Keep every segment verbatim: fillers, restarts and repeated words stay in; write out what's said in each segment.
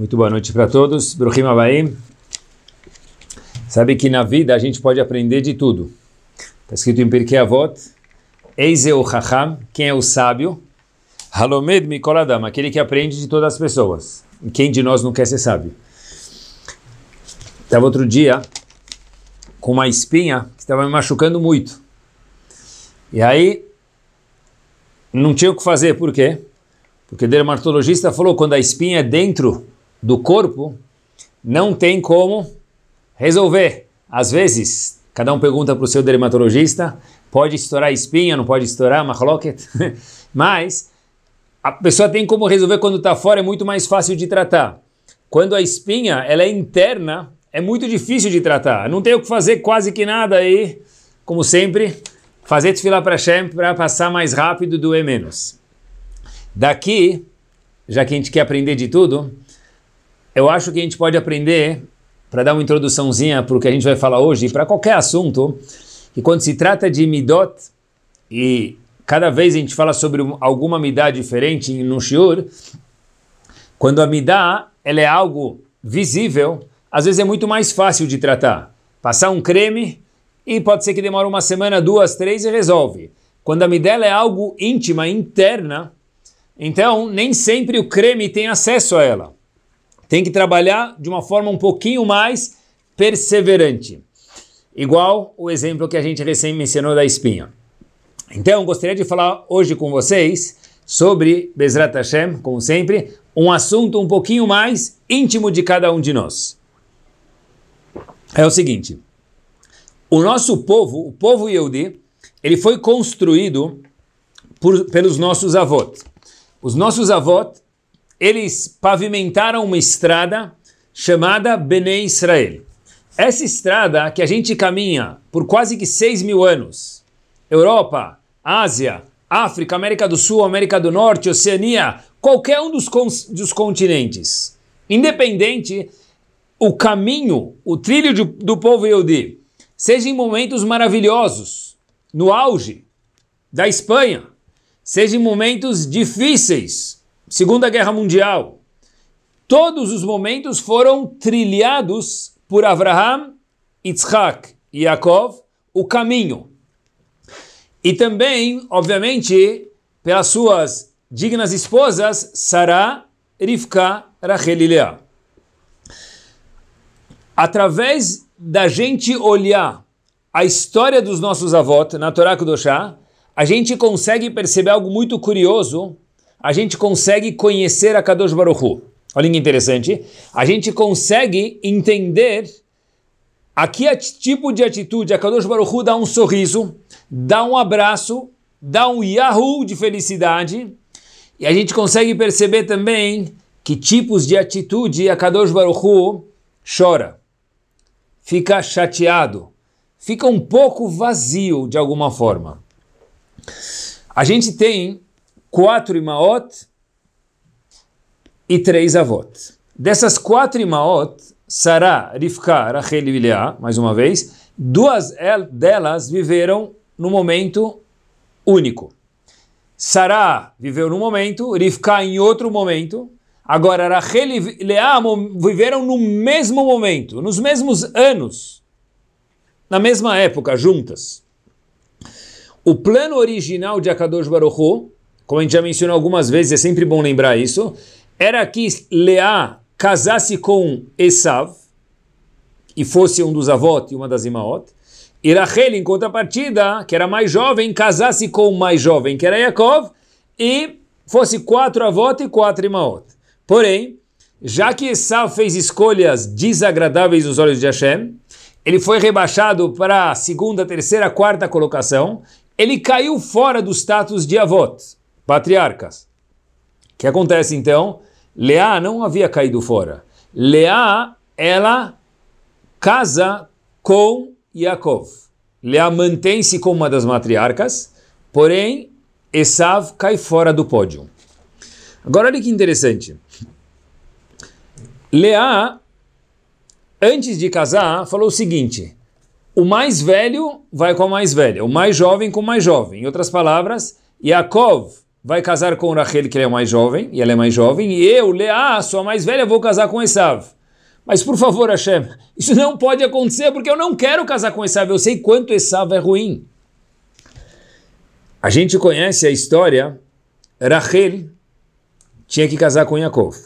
Muito boa noite para todos. Bruchim Abaim. Sabe que na vida a gente pode aprender de tudo. Está escrito em Pirkei Avot: Eis o Chacham, quem é o sábio? Halomed mikol adam, aquele que aprende de todas as pessoas. E quem de nós não quer ser sábio? Estava outro dia com uma espinha que estava me machucando muito. E aí não tinha o que fazer, por quê? Porque o dermatologista falou que quando a espinha é dentro do corpo, não tem como resolver. Às vezes, cada um pergunta para o seu dermatologista, pode estourar a espinha, não pode estourar, machloket. Mas a pessoa tem como resolver quando está fora, é muito mais fácil de tratar. Quando a espinha ela é interna, é muito difícil de tratar. Não tem o que fazer quase que nada aí, como sempre, fazer tefilá para Hashem para passar mais rápido e doer menos. Daqui, já que a gente quer aprender de tudo, eu acho que a gente pode aprender, para dar uma introduçãozinha para o que a gente vai falar hoje, para qualquer assunto, que quando se trata de midot, e cada vez a gente fala sobre alguma midá diferente no shiur, quando a midá ela é algo visível, às vezes é muito mais fácil de tratar. Passar um creme, e pode ser que demore uma semana, duas, três e resolve. Quando a midá ela é algo íntima, interna, então, nem sempre o creme tem acesso a ela. Tem que trabalhar de uma forma um pouquinho mais perseverante. Igual o exemplo que a gente recém mencionou da espinha. Então, gostaria de falar hoje com vocês sobre, Bezrat Hashem, como sempre, um assunto um pouquinho mais íntimo de cada um de nós. É o seguinte. O nosso povo, o povo Yehudi, ele foi construído por, pelos nossos avós. Os nossos avós, eles pavimentaram uma estrada chamada Bnei Israel. Essa estrada que a gente caminha por quase que seis mil anos, Europa, Ásia, África, América do Sul, América do Norte, Oceania, qualquer um dos, con dos continentes. Independente, o caminho, o trilho de, do povo Yehudi, seja em momentos maravilhosos, no auge da Espanha, seja em momentos difíceis, Segunda Guerra Mundial, todos os momentos foram trilhados por Abraham, Yitzhak e Yaakov, o caminho. E também, obviamente, pelas suas dignas esposas, Sará, Rivka, Rachel e Leá. Através da gente olhar a história dos nossos avós na Torá Kudoshá, a gente consegue perceber algo muito curioso, a gente consegue conhecer a Kadosh Baruch Hu. Olha que interessante, a gente consegue entender a que tipo de atitude a Kadosh Baruch Hu dá um sorriso, dá um abraço, dá um yahoo de felicidade, e a gente consegue perceber também que tipos de atitude a Kadosh Baruch Hu chora, fica chateado, fica um pouco vazio de alguma forma. A gente tem quatro imaot e três avot. Dessas quatro imaot, Sará, Rivka, Rachel e Leá, mais uma vez, duas delas viveram num momento único. Sará viveu num momento, Rivka em outro momento. Agora, Rachel e Leá viveram no mesmo momento, nos mesmos anos, na mesma época, juntas. O plano original de Akadosh Baruch Hu, como a gente já mencionou algumas vezes, é sempre bom lembrar isso, era que Leá casasse com Esav, e fosse um dos avós e uma das imaot, e Rachel, em contrapartida, que era mais jovem, casasse com o mais jovem, que era Yaakov, e fosse quatro avós e quatro imaot. Porém, já que Esav fez escolhas desagradáveis nos olhos de Hashem, ele foi rebaixado para a segunda, terceira, quarta colocação, ele caiu fora do status de avós, patriarcas. O que acontece então? Leá não havia caído fora. Leá, ela casa com Yaakov. Leá mantém-se como uma das matriarcas, porém, Esav cai fora do pódio. Agora olha que interessante. Leá, antes de casar, falou o seguinte: o mais velho vai com a mais velha, o mais jovem com o mais jovem. Em outras palavras, Yaakov vai casar com Rachel, que ele é mais jovem, e ela é mais jovem, e eu, Leá, sua mais velha, vou casar com Esav. Mas por favor, Hashem, isso não pode acontecer, porque eu não quero casar com Esav, eu sei quanto Esav é ruim. A gente conhece a história, Rachel tinha que casar com Yaakov.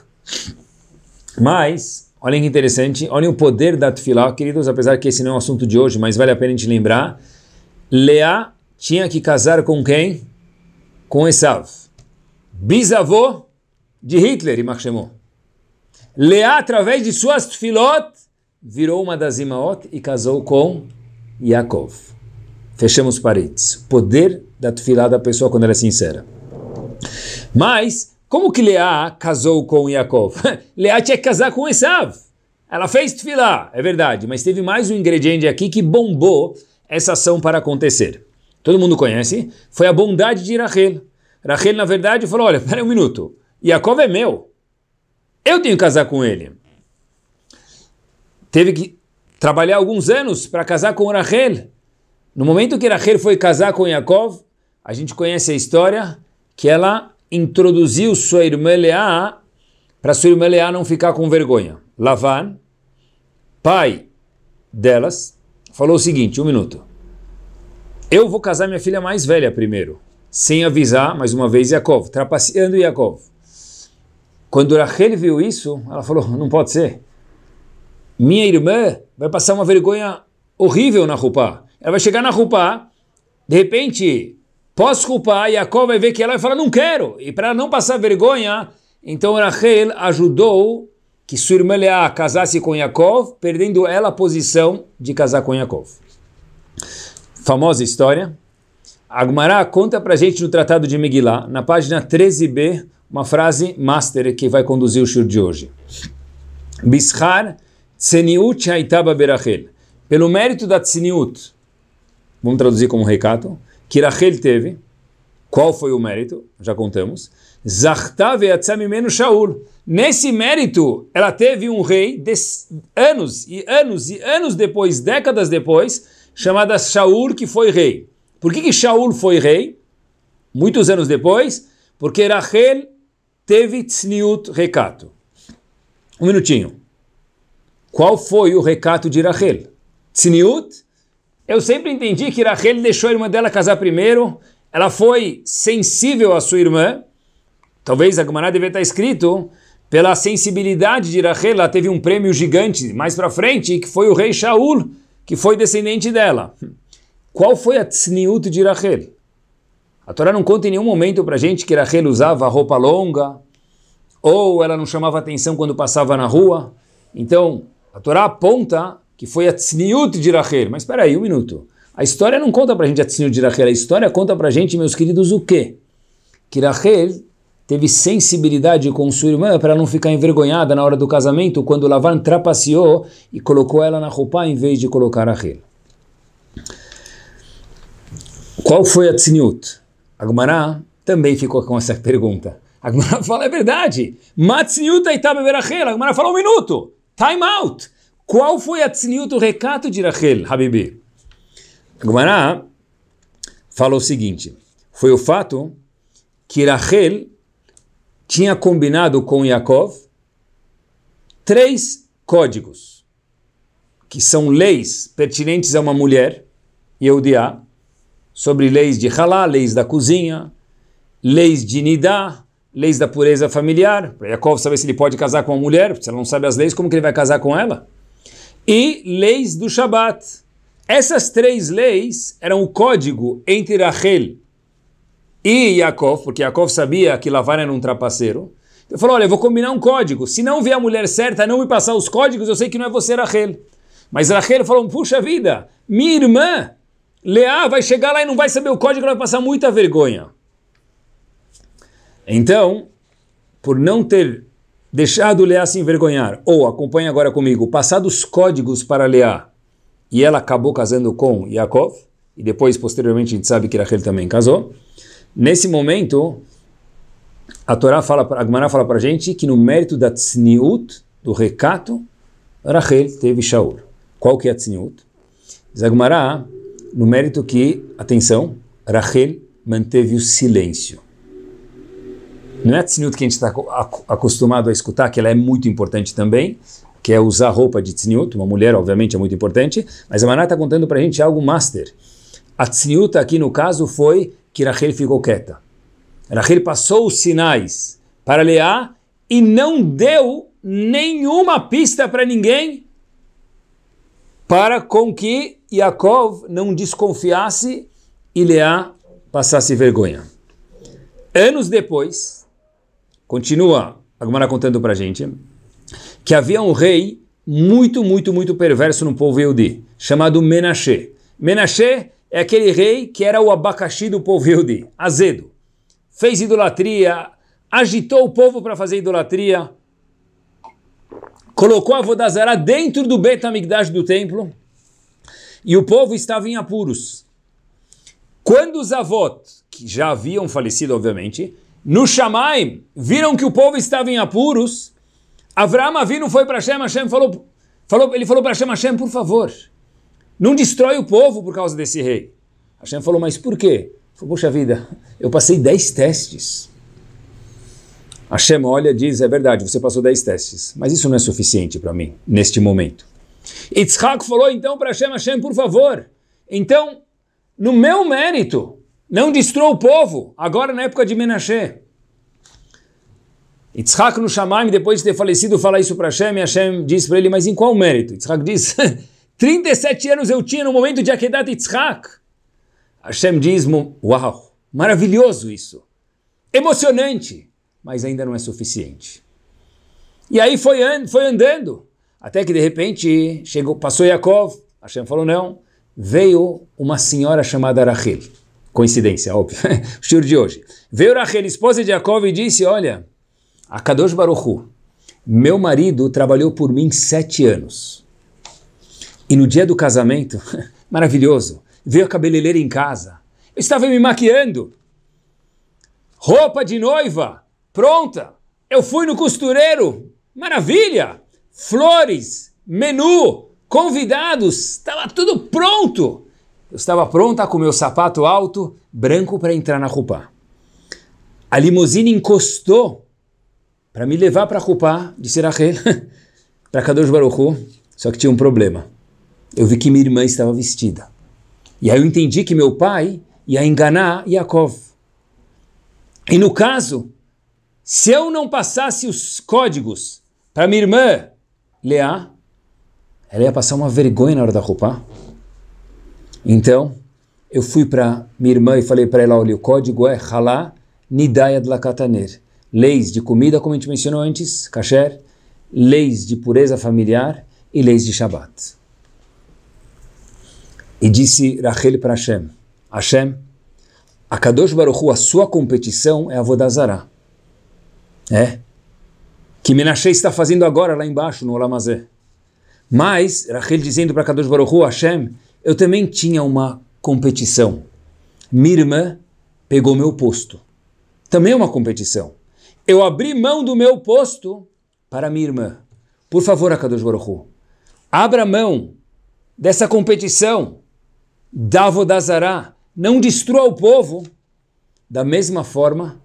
Mas, olhem que interessante, olhem o poder da Tefilá, queridos, apesar que esse não é o assunto de hoje, mas vale a pena a gente lembrar, Leá tinha que casar com quem? Com Esav, bisavô de Hitler, Yimach Shemo. Leá, através de suas tefilot, virou uma das imaot e casou com Yaakov. Fechamos paredes. O poder da tefilá da pessoa quando ela é sincera. Mas, como que Leá casou com Yaakov? Leá tinha que casar com Esav. Ela fez tefilá, é verdade, mas teve mais um ingrediente aqui que bombou essa ação para acontecer. Todo mundo conhece, foi a bondade de Rachel. Rachel, na verdade, falou, olha, pera um minuto, Yaakov é meu, eu tenho que casar com ele. Teve que trabalhar alguns anos para casar com Rachel. No momento que Rachel foi casar com Yaakov, a gente conhece a história que ela introduziu sua irmã Leá, para sua irmã Leá não ficar com vergonha. Lavan, pai delas, falou o seguinte, um minuto, eu vou casar minha filha mais velha primeiro, sem avisar, mais uma vez, Yaakov, trapaceando Yaakov. Quando Rachel viu isso, ela falou, não pode ser. Minha irmã vai passar uma vergonha horrível na Rupá. Ela vai chegar na Rupá, de repente, pós-Rupá, Yaakov vai ver que ela vai falar, não quero. E para não passar vergonha, então Rachel ajudou que sua irmã Leá casasse com Yaakov, perdendo ela a posição de casar com Yaakov. Famosa história, a Agmará conta pra gente no Tratado de Megilá, na página treze B, uma frase master que vai conduzir o shiur de hoje. Bishar tzeniut haitaba berachel. Pelo mérito da tzeniut, vamos traduzir como um recato, que Rachel teve, qual foi o mérito? Já contamos. Zachta ve'atzah mimenu Shaul. Nesse mérito, ela teve um rei, de, anos e anos e anos depois, décadas depois, chamada Shaul, que foi rei. Por que, que Shaul foi rei? Muitos anos depois, porque Rachel teve tzniut, recato. Um minutinho. Qual foi o recato de Rachel? Tzniut? Eu sempre entendi que Rachel deixou a irmã dela casar primeiro, ela foi sensível à sua irmã, talvez a Agmará deve estar escrito, pela sensibilidade de Rachel, ela teve um prêmio gigante mais pra frente, que foi o rei Shaul, que foi descendente dela. Qual foi a tzniut de Rachel? A Torá não conta em nenhum momento para a gente que Rachel usava roupa longa, ou ela não chamava atenção quando passava na rua. Então, a Torá aponta que foi a tzniut de Rachel. Mas espera aí, um minuto. A história não conta para a gente a tzniut de Rachel, a história conta para a gente, meus queridos, o quê? Que Rachel teve sensibilidade com sua irmã para não ficar envergonhada na hora do casamento, quando Lavan trapaceou e colocou ela na roupa em vez de colocar Rachel. Qual foi a tzniut? A Agmará também ficou com essa pergunta. A Agmará fala, é verdade. Matzniut aitaba berachel. A Agmará fala, um minuto. Time out. Qual foi a tzniut, o recato de Rachel, Habibi? A Agmará falou o seguinte. Foi o fato que Rachel tinha combinado com Yaakov três códigos, que são leis pertinentes a uma mulher, Yehudiá, sobre leis de halá, leis da cozinha, leis de nidá, leis da pureza familiar, para Yaakov saber se ele pode casar com uma mulher, porque se ela não sabe as leis, como que ele vai casar com ela? E leis do Shabat. Essas três leis eram o código entre Rachel e Yaakov, porque Yaakov sabia que Lavan era um trapaceiro, ele falou, olha, eu vou combinar um código, se não vier a mulher certa, não me passar os códigos, eu sei que não é você, Rachel. Mas Rachel falou, puxa vida, minha irmã, Leá, vai chegar lá e não vai saber o código, ela vai passar muita vergonha. Então, por não ter deixado Leá se envergonhar, ou, acompanha agora comigo, passado os códigos para Leá, e ela acabou casando com Yaakov, e depois, posteriormente, a gente sabe que Rachel também casou. Nesse momento, a Torá fala, a Agmará fala para a gente que no mérito da tzniut, do recato, Rachel teve Shaul. Qual que é a tzniut? Diz a Agmará, no mérito que, atenção, Rachel manteve o silêncio. Não é a tzniut que a gente está acostumado a escutar, que ela é muito importante também, que é usar roupa de tzniut. Uma mulher, obviamente, é muito importante, mas a Maná está contando para a gente algo master. A tzniut aqui, no caso, foi que Rachel ficou quieta. Rachel passou os sinais para Leá e não deu nenhuma pista para ninguém para com que Yaakov não desconfiasse e Leá passasse vergonha. Anos depois, continua a Gemara contando para a gente, que havia um rei muito, muito, muito perverso no povo Yehudi, chamado Menashe. Menashe é aquele rei que era o abacaxi do povo Yehudi, azedo. Fez idolatria, agitou o povo para fazer idolatria, colocou a Avodah Zará dentro do Beit Hamikdash do templo, e o povo estava em apuros. Quando os avot, que já haviam falecido, obviamente, no Shamaim, viram que o povo estava em apuros, Avraham Avinu foi para Hashem, Hashem falou, falou, ele falou para Hashem, Hashem, por favor, não destrói o povo por causa desse rei. Hashem falou, mas por quê? Ele falou, poxa vida, eu passei dez testes. Hashem olha e diz, é verdade, você passou dez testes, mas isso não é suficiente para mim, neste momento. Yitzhak falou então para Hashem, Hashem, por favor, então, no meu mérito, não destrua o povo, agora na época de Menashe. Yitzhak no Shamaim, depois de ter falecido, fala isso para Hashem, e Hashem diz para ele, mas em qual mérito? Yitzhak diz, trinta e sete anos eu tinha no momento de Akedat Yitzhak. Hashem diz, uau, maravilhoso isso, emocionante, mas ainda não é suficiente. E aí foi, and, foi andando, até que de repente chegou, passou Yaakov, Hashem falou não, veio uma senhora chamada Rachel. Coincidência, óbvio. O shiur de hoje. Veio Rachel, esposa de Yaakov, e disse, olha, a Kadosh Baruch Hu, meu marido trabalhou por mim sete anos. E no dia do casamento, maravilhoso, veio a cabeleireira em casa. Eu estava me maquiando. Roupa de noiva, pronta. Eu fui no costureiro, maravilha. Flores, menu, convidados, estava tudo pronto. Eu estava pronta com meu sapato alto, branco, para entrar na Rupá. A limusine encostou para me levar para a Rupá, disse Rachel, para Kadosh Baruch Hu, só que tinha um problema. Eu vi que minha irmã estava vestida. E aí eu entendi que meu pai ia enganar Yaakov. E no caso, se eu não passasse os códigos para minha irmã, Leá, ela ia passar uma vergonha na hora da Rupá. Então, eu fui para minha irmã e falei para ela, olha, o código é halá nidaya d'lakataner. Leis de comida, como a gente mencionou antes, kasher, leis de pureza familiar e leis de Shabbat. E disse Rachel para Hashem, Hashem, a Kadosh Baruch Hu, a sua competição é a Avodah Zará. É? Que Menashe está fazendo agora lá embaixo, no Olam Hazé. Mas, Rachel dizendo para Kadosh Baruch Hu, Hashem, eu também tinha uma competição. Minha irmã pegou meu posto. Também uma competição. Eu abri mão do meu posto para minha irmã. Por favor, Akadosh Baruch Hu, abra mão dessa competição da Avodah Zará. Não destrua o povo da mesma forma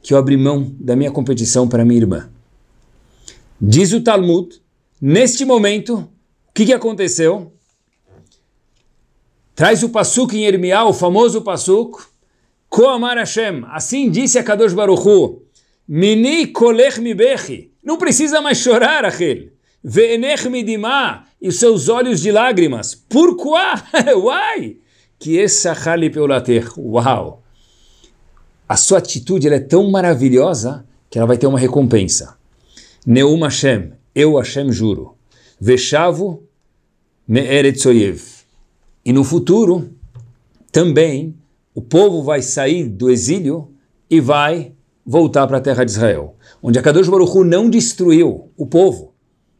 que eu abri mão da minha competição para minha irmã. Diz o Talmud, neste momento, o que, que aconteceu? Traz o passuco em Irmial, o famoso passuco. Koamar Hashem, assim disse a Kadosh Baruch Hu, Mini kolech mi bechi, não precisa mais chorar, Rachel. Ve'enech mi dimá, e os seus olhos de lágrimas. Pourquoi? Uai! Que essa chali peulater, uau! A sua atitude ela é tão maravilhosa que ela vai ter uma recompensa. Neum Hashem, eu Hashem juro. Ve'shavu me'eretzoyev. E no futuro, também, o povo vai sair do exílio e vai voltar para a terra de Israel, onde a Kadosh Baruch Hu não destruiu o povo.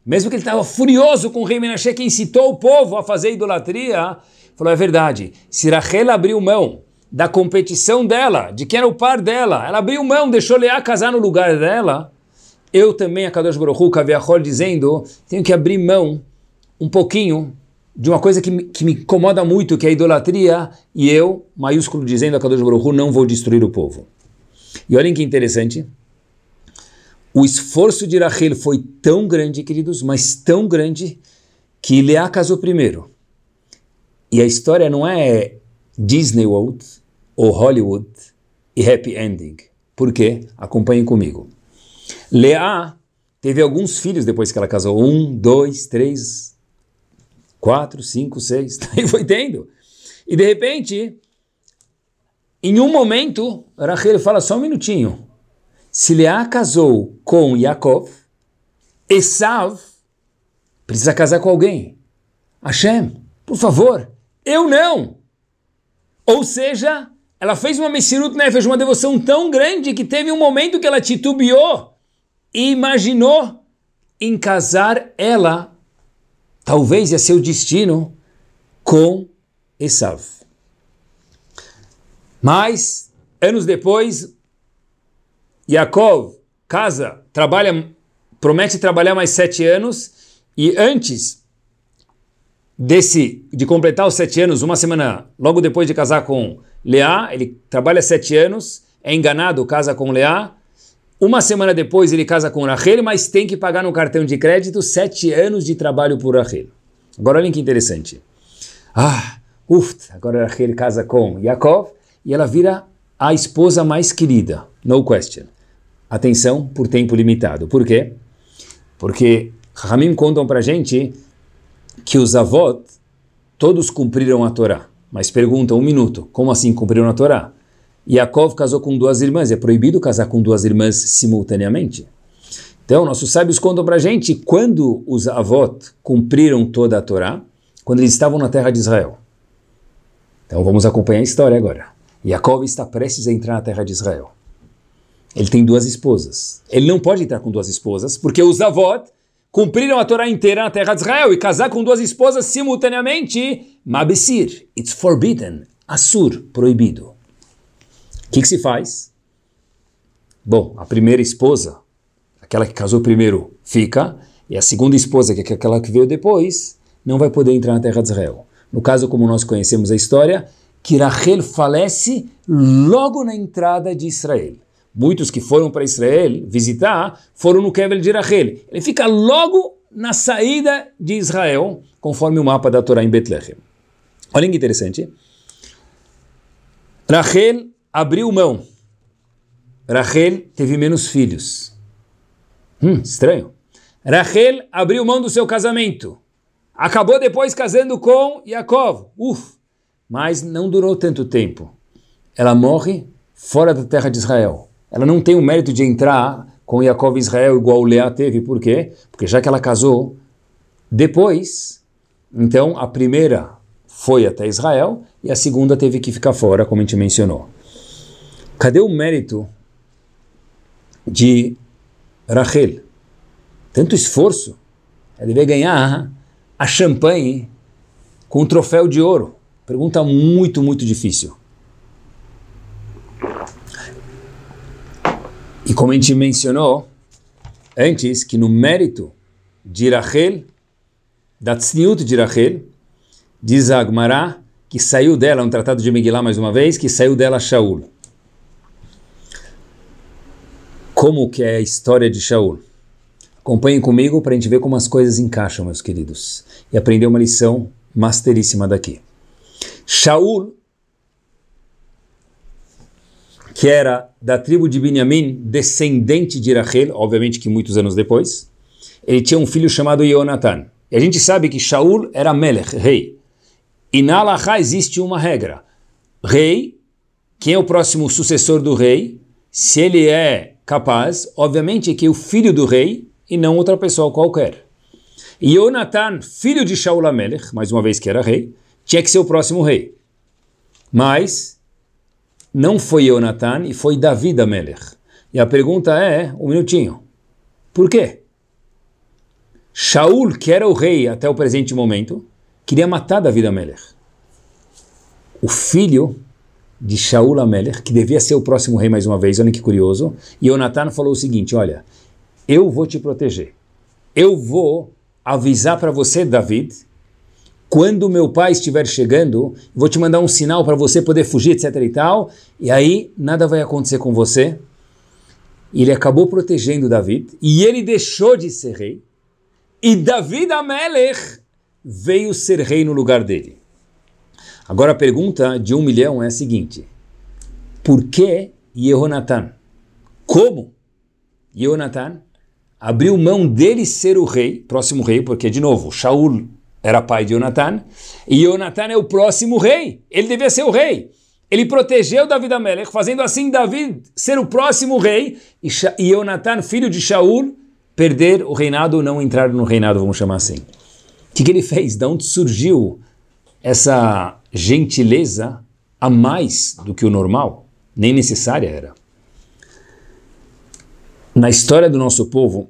Mesmo que ele estava furioso com o rei Menashe, que incitou o povo a fazer idolatria, falou, é verdade, se Rachel abriu mão da competição dela, de quem era o par dela, ela abriu mão, deixou Leá casar no lugar dela, eu também, a Kadosh Baruch Hu, Kaviachol, dizendo, tenho que abrir mão um pouquinho de uma coisa que me, que me incomoda muito, que é a idolatria, e eu, maiúsculo, dizendo a Kadosh Baruch Hu, não vou destruir o povo. E olhem que interessante, O esforço de Rahel foi tão grande, queridos, mas tão grande, que Leá casou primeiro. E a história não é Disney World ou Hollywood e happy ending. Por quê? Acompanhem comigo. Leá teve alguns filhos depois que ela casou. Um, dois, três, quatro, cinco, seis. Daí foi tendo. E de repente, em um momento, Rahel fala só um minutinho. Se Leá casou com Yaakov, Esav precisa casar com alguém. Hashem, por favor, eu não. Ou seja, ela fez uma Messirut Nefesh, uma devoção tão grande que teve um momento que ela titubeou e imaginou em casar ela, talvez ia ser o destino, com Esav. Mas, anos depois, Yaakov casa, trabalha, promete trabalhar mais sete anos e antes desse, de completar os sete anos, uma semana logo depois de casar com Leá, ele trabalha sete anos, é enganado, casa com Leá. Uma semana depois ele casa com Rahel, mas tem que pagar no cartão de crédito sete anos de trabalho por Rahel. Agora olhem que interessante. Ah, ufa, agora Rahel casa com Yaakov e ela vira a esposa mais querida, no question. Atenção, por tempo limitado. Por quê? Porque Rahamim contam pra gente que os avós todos cumpriram a Torá. Mas perguntam, um minuto, como assim cumpriram a Torá? Yaakov casou com duas irmãs, é proibido casar com duas irmãs simultaneamente. Então, nossos sábios contam pra gente quando os avós cumpriram toda a Torá, quando eles estavam na terra de Israel. Então vamos acompanhar a história agora. Yaakov está prestes a entrar na terra de Israel. Ele tem duas esposas. Ele não pode entrar com duas esposas, porque os avós cumpriram a Torá inteira na terra de Israel e casar com duas esposas simultaneamente, Mabesir, it's forbidden, Assur, proibido. O que, que se faz? Bom, a primeira esposa, aquela que casou primeiro, fica, e a segunda esposa, que é aquela que veio depois, não vai poder entrar na terra de Israel. No caso, como nós conhecemos a história, que Rahel falece logo na entrada de Israel. Muitos que foram para Israel visitar, foram no Kevel de Rahel. Ele fica logo na saída de Israel, conforme o mapa da Torá em Betlehem. Olha que interessante. Rahel abriu mão. Rahel teve menos filhos. Hum, estranho. Rahel abriu mão do seu casamento. Acabou depois casando com Yaakov. Uf, mas não durou tanto tempo. Ela morre fora da terra de Israel. Ela não tem o mérito de entrar com Yaakov e Israel igual Leá teve. Por quê? Porque já que ela casou depois, então a primeira foi até Israel e a segunda teve que ficar fora, como a gente mencionou. Cadê o mérito de Rahel? Tanto esforço. Ela deve ganhar a champanhe com um troféu de ouro. Pergunta muito, muito difícil. E como a gente mencionou antes, que no mérito de Rahel, da tzniut de Rahel, diz a Agmará que saiu dela, um tratado de Megilá mais uma vez, que saiu dela Shaul. Como que é a história de Shaul? Acompanhem comigo para a gente ver como as coisas encaixam, meus queridos. E aprender uma lição masteríssima daqui. Shaul, que era da tribo de Benjamim, descendente de Rahel, obviamente que muitos anos depois, ele tinha um filho chamado Yonatan. E a gente sabe que Shaul era melech, rei. E na Alahá existe uma regra. Rei, quem é o próximo sucessor do rei, se ele é capaz, obviamente é que é o filho do rei e não outra pessoa qualquer. E Yonatan, filho de Shaul Amelech, mais uma vez que era rei, tinha que ser o próximo rei. Mas não foi Yonatan e foi Davi Amelech. E a pergunta é, um minutinho, por quê? Shaul, que era o rei até o presente momento, queria matar Davi Amelech. O filho de Shaul Amelech, que devia ser o próximo rei mais uma vez, olha que curioso, Yonatan falou o seguinte, olha, eu vou te proteger, eu vou avisar para você, David, quando meu pai estiver chegando, vou te mandar um sinal para você poder fugir, etcétera e tal, e aí nada vai acontecer com você. E ele acabou protegendo David, e ele deixou de ser rei, e David HaMelech veio ser rei no lugar dele. Agora a pergunta de um milhão é a seguinte: por que Yehonatan? Como Yehonatan abriu mão dele ser o rei, próximo rei, porque, de novo, Shaul era pai de Yehonatan, e Yehonatan é o próximo rei, ele devia ser o rei. Ele protegeu David HaMelech, fazendo assim David ser o próximo rei, e Yehonatan, filho de Shaul, perder o reinado ou não entrar no reinado, vamos chamar assim. O que, que ele fez? De onde surgiu essa gentileza a mais do que o normal? Nem necessária era. Na história do nosso povo,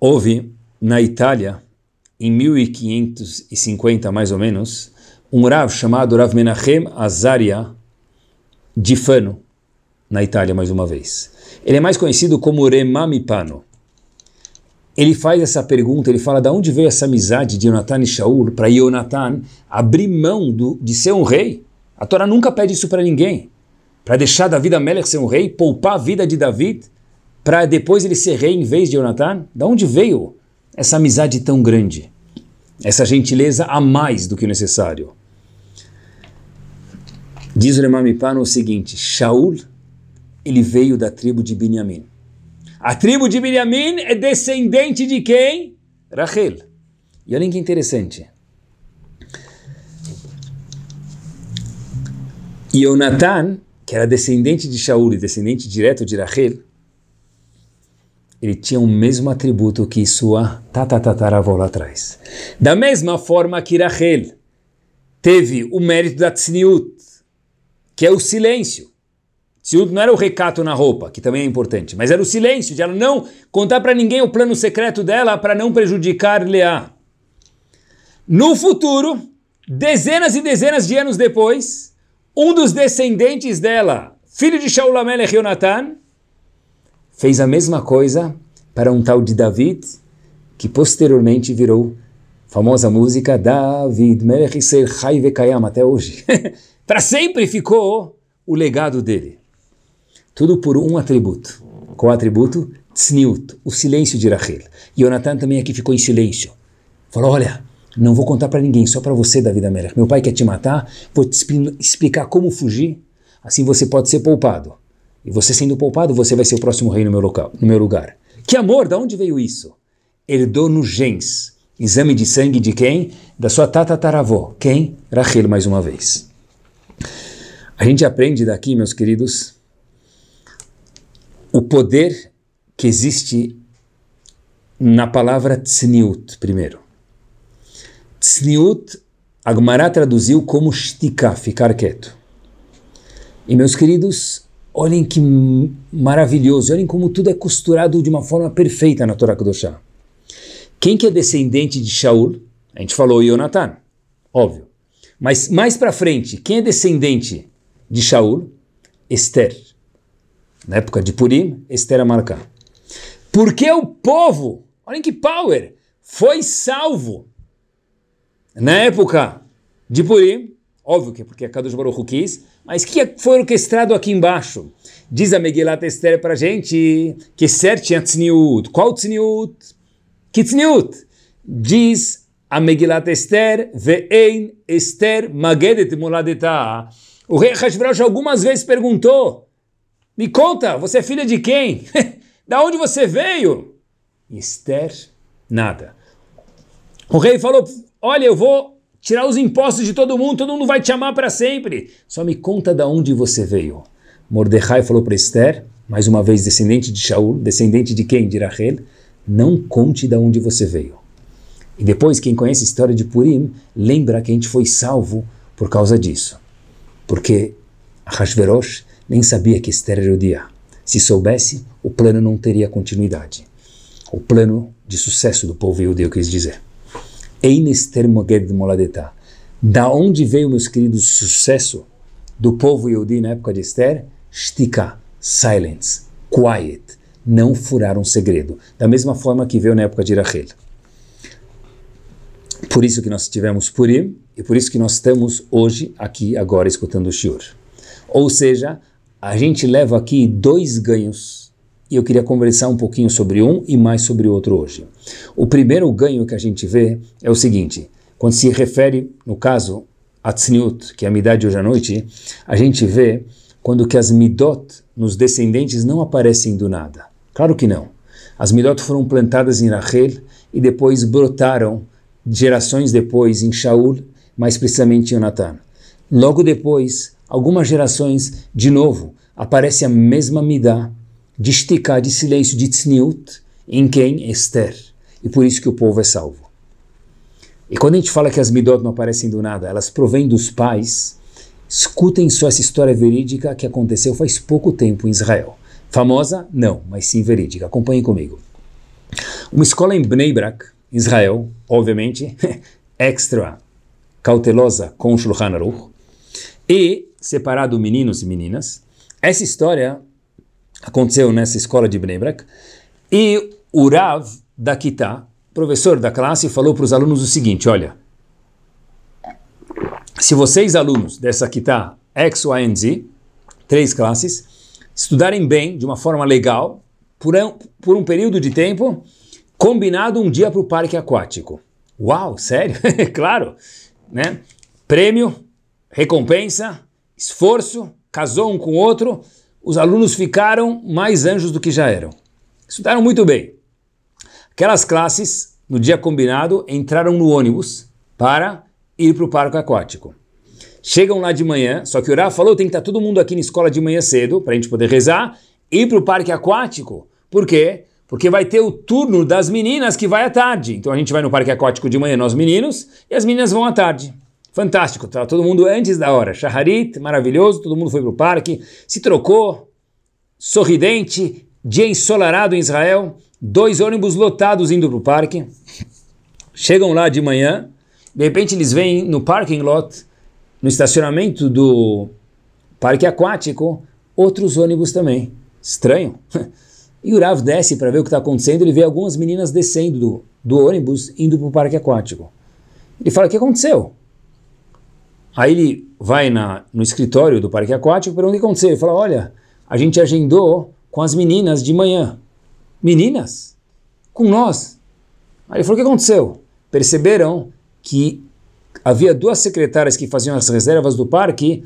houve na Itália, em mil quinhentos e cinquenta mais ou menos, um Rav chamado Rav Menachem Azaria de Fano, na Itália mais uma vez. Ele é mais conhecido como Remá Mipano. Ele faz essa pergunta, ele fala de onde veio essa amizade de Yehonatan e Shaul para Yehonatan abrir mão do, de ser um rei. A Torá nunca pede isso para ninguém. Para deixar David HaMelech ser um rei, poupar a vida de David, para depois ele ser rei em vez de Yehonatan. De onde veio essa amizade tão grande? Essa gentileza a mais do que necessário? Diz o Remá Mipano o seguinte: Shaul, ele veio da tribo de Benjamim. A tribo de Benjamim é descendente de quem? Rachel. E olha que interessante. Yehonatan, que era descendente de Shaul e descendente direto de Rachel, ele tinha o mesmo atributo que sua tatataravó lá atrás. Da mesma forma que Rachel teve o mérito da tzniut, que é o silêncio. Tzniut não era o recato na roupa, que também é importante, mas era o silêncio, de ela não contar para ninguém o plano secreto dela para não prejudicar Leá. No futuro, dezenas e dezenas de anos depois, um dos descendentes dela, filho de Shaul HaMelech Yehonatan, fez a mesma coisa para um tal de David, que posteriormente virou a famosa música David Melech Yisrael Chai Vekayam, até hoje. Para sempre ficou o legado dele. Tudo por um atributo. Qual atributo? Tzniut, o silêncio de Rachel. Yehonatan também aqui ficou em silêncio. Falou: olha, não vou contar para ninguém, só para você, David HaMelech. Meu pai quer te matar, vou te explicar como fugir, assim você pode ser poupado. E você sendo poupado, você vai ser o próximo rei no meu, local, no meu lugar. Que amor, de onde veio isso? Herdou no gens. Exame de sangue de quem? Da sua tatataravó. Quem? Rachel, mais uma vez. A gente aprende daqui, meus queridos, o poder que existe na palavra tzniut, primeiro. Tzniut, a Gemara traduziu como shtiká, ficar quieto. E, meus queridos, olhem que maravilhoso, olhem como tudo é costurado de uma forma perfeita na Torá Kedoshá. Quem que é descendente de Shaul? A gente falou Yehonatan, óbvio. Mas mais pra frente, quem é descendente de Shaul? Esther. Na época de Purim, Esther HaMalká. Porque o povo, olhem que power, foi salvo na época de Purim. Óbvio que é porque a Kadosh Baruch Hu quis, mas que foi orquestrado aqui embaixo. Diz a Megillat Esther pra gente que certo é tzniut. Qual tzniut? Que tzniut? Diz a Megillat Esther, ve'ein Esther magedet moladetá. O rei Achashverosh algumas vezes perguntou: me conta, você é filha de quem? Da onde você veio? Esther, nada. O rei falou: olha, eu vou tirar os impostos de todo mundo, todo mundo vai te amar para sempre. Só me conta de onde você veio. Mordecai falou para Esther, mais uma vez descendente de Shaul, descendente de quem? De Rachel, não conte de onde você veio. E depois, quem conhece a história de Purim, lembra que a gente foi salvo por causa disso. Porque Achashverosh nem sabia que Esther era judia. Se soubesse, o plano não teria continuidade. O plano de sucesso do povo judeu, quis dizer. Da onde veio, meus queridos, o sucesso do povo Yehudi na época de Esther? Shtika, silence, quiet, não furar um segredo. Da mesma forma que veio na época de Rachel. Por isso que nós tivemos Purim e por isso que nós estamos hoje, aqui, agora, escutando o Shiur. Ou seja, a gente leva aqui dois ganhos e eu queria conversar um pouquinho sobre um e mais sobre o outro hoje. O primeiro ganho que a gente vê é o seguinte, quando se refere, no caso, a Tzniut, que é a midá de hoje à noite, a gente vê quando que as midot nos descendentes não aparecem do nada. Claro que não. As midot foram plantadas em Rachel e depois brotaram gerações depois em Shaul, mais precisamente em Natan. Logo depois, algumas gerações, de novo, aparece a mesma midá de esticar, de silêncio, de tzniut, em quem? Esther. E por isso que o povo é salvo. E quando a gente fala que as midot não aparecem do nada, elas provêm dos pais, escutem só essa história verídica que aconteceu faz pouco tempo em Israel. Famosa? Não, mas sim verídica. Acompanhem comigo. Uma escola em Bnei Brak, Israel, obviamente, extra cautelosa com o Shulchan Aruch, e separado meninos e meninas. Essa história aconteceu nessa escola de Bnei Brak, e o Rav da Kitá, professor da classe, falou para os alunos o seguinte, olha, se vocês alunos dessa Kitá X, Y, and Z, três classes, estudarem bem, de uma forma legal, por um, por um período de tempo, combinado um dia para o parque aquático. Uau, sério? Claro, né? Prêmio, recompensa, esforço, casou um com o outro, os alunos ficaram mais anjos do que já eram. Estudaram muito bem. Aquelas classes, no dia combinado, entraram no ônibus para ir para o parque aquático. Chegam lá de manhã, só que o Rav falou, tem que estar todo mundo aqui na escola de manhã cedo, para a gente poder rezar, ir para o parque aquático. Por quê? Porque vai ter o turno das meninas que vai à tarde. Então a gente vai no parque aquático de manhã, nós meninos, e as meninas vão à tarde. Fantástico, tá todo mundo antes da hora. Shaharit, maravilhoso, todo mundo foi para o parque, se trocou, sorridente, dia ensolarado em Israel, dois ônibus lotados indo para o parque. Chegam lá de manhã, de repente eles vêm no parking lot, no estacionamento do parque aquático, outros ônibus também. Estranho. E o Rav desce para ver o que está acontecendo, ele vê algumas meninas descendo do, do ônibus, indo para o parque aquático. Ele fala, o que aconteceu? Aí ele vai na, no escritório do parque aquático, pergunta o que aconteceu. Ele fala, olha, a gente agendou com as meninas de manhã. Meninas? Com nós. Aí ele falou, o que aconteceu? Perceberam que havia duas secretárias que faziam as reservas do parque,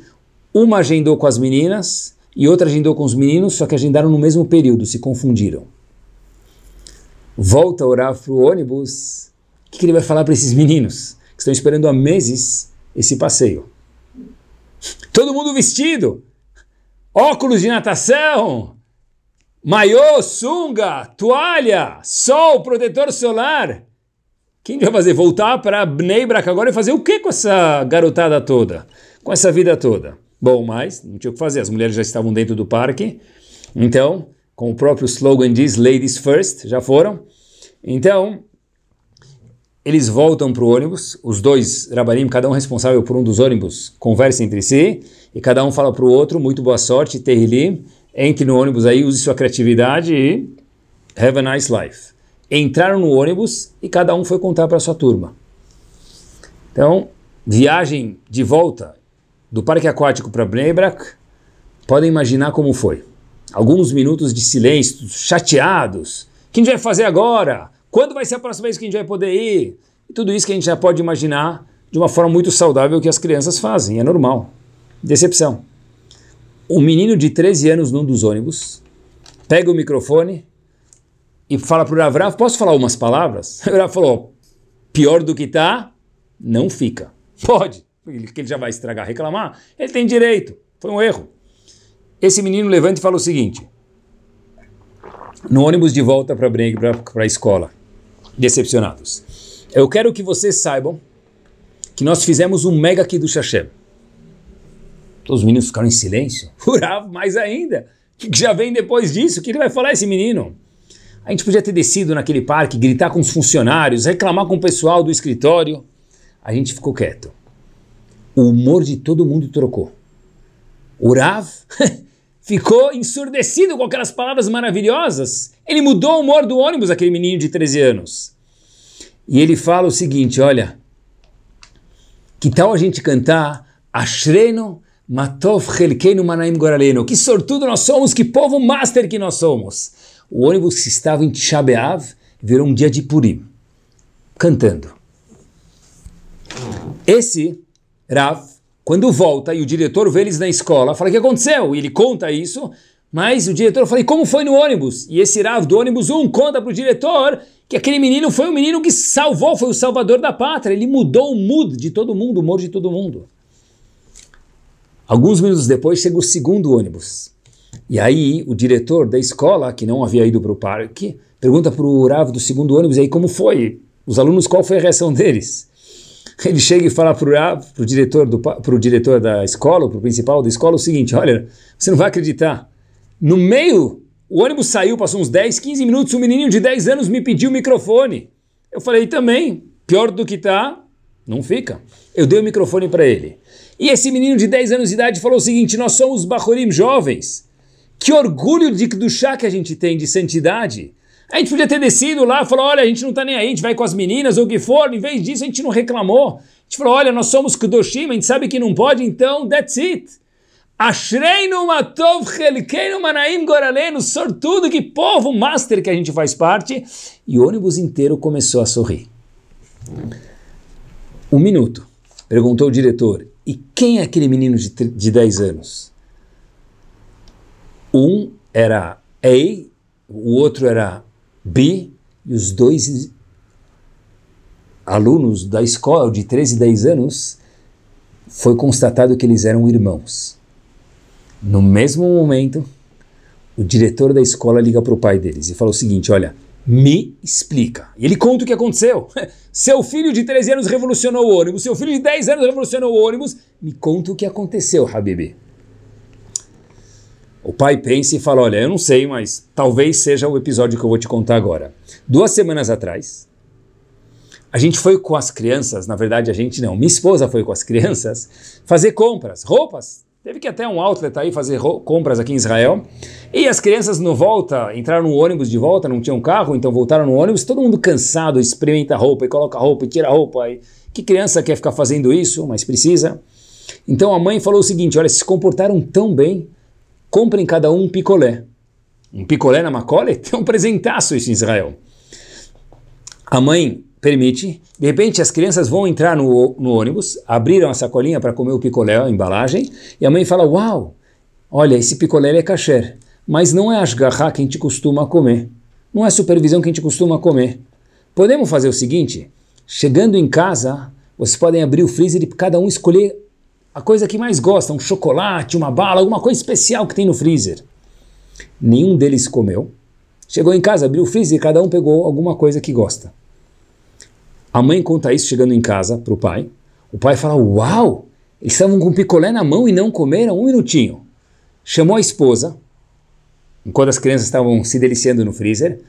uma agendou com as meninas e outra agendou com os meninos, só que agendaram no mesmo período, se confundiram. Volta a orar para o ônibus, o que, que ele vai falar para esses meninos, que estão esperando há meses esse passeio? Todo mundo vestido, óculos de natação, maiô, sunga, toalha, sol, protetor solar. Quem vai fazer? Voltar para Bnei Brak agora e fazer o que com essa garotada toda? Com essa vida toda? Bom, mas não tinha o que fazer, as mulheres já estavam dentro do parque, então, com o próprio slogan diz, ladies first, já foram, então, eles voltam para o ônibus, os dois rabanim, cada um responsável por um dos ônibus, conversam entre si, e cada um fala para o outro, muito boa sorte, Tehillim, entre no ônibus aí, use sua criatividade e have a nice life. Entraram no ônibus e cada um foi contar para sua turma. Então, viagem de volta do parque aquático para Bnei Brak, podem imaginar como foi. Alguns minutos de silêncio, chateados. O que a gente vai fazer agora? Quando vai ser a próxima vez que a gente vai poder ir? E tudo isso que a gente já pode imaginar de uma forma muito saudável que as crianças fazem, é normal. Decepção. Um menino de treze anos num dos ônibus, pega o microfone e fala para o Rav, Rav, posso falar umas palavras? O Rav falou, pior do que tá, não fica. Pode. Que ele já vai estragar, reclamar, ele tem direito, foi um erro. Esse menino levanta e fala o seguinte, no ônibus de volta para a escola, decepcionados, eu quero que vocês saibam que nós fizemos um mega Kiddush Hashem. Todos os meninos ficaram em silêncio, Rav, mais ainda, que já vem depois disso, o que ele vai falar esse menino? A gente podia ter descido naquele parque, gritar com os funcionários, reclamar com o pessoal do escritório, a gente ficou quieto. O humor de todo mundo trocou. O Rav ficou ensurdecido com aquelas palavras maravilhosas. Ele mudou o humor do ônibus, aquele menino de treze anos. E ele fala o seguinte, olha, que tal a gente cantar Ashreno Matov Helkeinu Manaim Goraleno. Que sortudo nós somos, que povo master que nós somos. O ônibus que estava em Tisha B'Av virou um dia de Purim, cantando. Esse Rav, quando volta e o diretor vê eles na escola, fala o que aconteceu, e ele conta isso, mas o diretor fala, e como foi no ônibus? E esse Rav do ônibus um conta para o diretor que aquele menino foi o menino que salvou, foi o salvador da pátria, ele mudou o mood de todo mundo, o humor de todo mundo. Alguns minutos depois chega o segundo ônibus, e aí o diretor da escola, que não havia ido para o parque, pergunta para o Rav do segundo ônibus, e aí como foi? Os alunos, qual foi a reação deles? Ele chega e fala para o diretor, do, pro diretor da escola, para o principal da escola, o seguinte, olha, você não vai acreditar, no meio, o ônibus saiu, passou uns dez, quinze minutos, um menininho de dez anos me pediu o microfone. Eu falei, também, pior do que tá, não fica. Eu dei o microfone para ele. E esse menino de dez anos de idade falou o seguinte, nós somos bachorim jovens, que orgulho de kedushá que a gente tem, de santidade. A gente podia ter descido lá, falou, olha, a gente não tá nem aí, a gente vai com as meninas ou o que for, em vez disso a gente não reclamou. A gente falou, olha, nós somos kedushim, a gente sabe que não pode, então that's it. Ashreinu matov chelkeinu manaim goraleno, sortudo, que povo master que a gente faz parte. E o ônibus inteiro começou a sorrir. Um minuto, perguntou o diretor, e quem é aquele menino de, de dez anos? Um era A, o outro era B, e os dois alunos da escola de treze e dez anos, foi constatado que eles eram irmãos. No mesmo momento, o diretor da escola liga para o pai deles e fala o seguinte, olha, me explica. E ele conta o que aconteceu. Seu filho de treze anos revolucionou o ônibus, seu filho de dez anos revolucionou o ônibus, me conta o que aconteceu, Habibi. O pai pensa e fala, olha, eu não sei, mas talvez seja o episódio que eu vou te contar agora. Duas semanas atrás, a gente foi com as crianças, na verdade a gente não, minha esposa foi com as crianças, fazer compras, roupas. Teve que ir até um outlet aí fazer compras aqui em Israel. E as crianças no volta, entraram no ônibus de volta, não tinham carro, então voltaram no ônibus, todo mundo cansado, experimenta roupa, e coloca roupa, e tira roupa. E que criança quer ficar fazendo isso, mas precisa. Então a mãe falou o seguinte, olha, se comportaram tão bem, comprem cada um um picolé. Um picolé na Macaulay é um presentaço isso em Israel. A mãe permite, de repente as crianças vão entrar no, no ônibus, abriram a sacolinha para comer o picolé, a embalagem, e a mãe fala, uau, olha, esse picolé é kasher, mas não é ashgarra que a gente costuma comer, não é supervisão que a gente costuma comer. Podemos fazer o seguinte, chegando em casa, vocês podem abrir o freezer e cada um escolher a coisa que mais gosta, um chocolate, uma bala, alguma coisa especial que tem no freezer. Nenhum deles comeu. Chegou em casa, abriu o freezer e cada um pegou alguma coisa que gosta. A mãe conta isso chegando em casa para o pai. O pai fala, uau, eles estavam com picolé na mão e não comeram um minutinho. Chamou a esposa, enquanto as crianças estavam se deliciando no freezer,